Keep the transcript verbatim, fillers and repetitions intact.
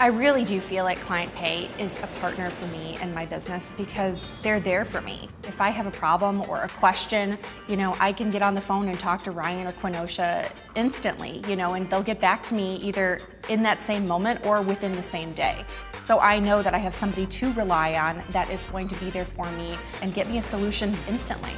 I really do feel like ClientPay is a partner for me and my business because they're there for me. If I have a problem or a question, you know, I can get on the phone and talk to Ryan or Quinosha instantly, you know, and they'll get back to me either in that same moment or within the same day. So I know that I have somebody to rely on that is going to be there for me and get me a solution instantly.